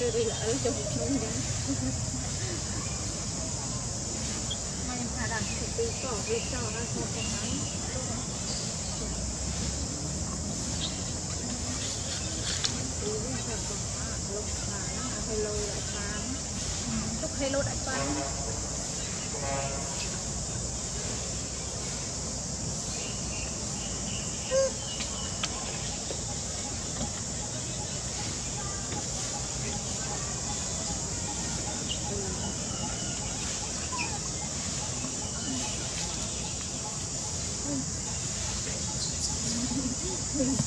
Tôi là ở trong một nông dân. Mà em phải đặt thì tôi có việc cho ra cho con máy. Tôi cũng phải có lúc mà nó là hello đại phán. Lúc hello đại phán. Thank you.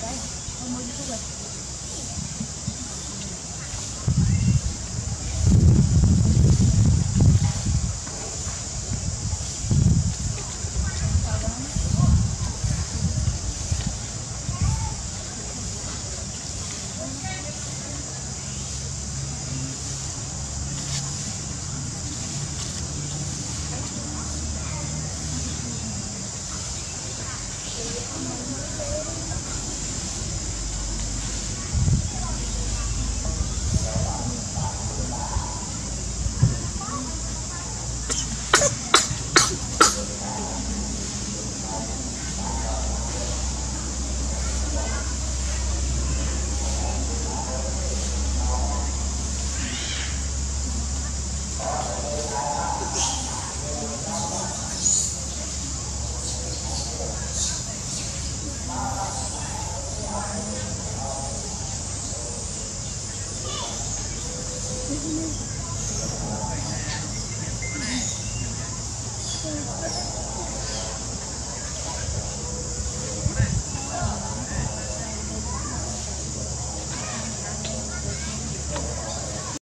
ở đây.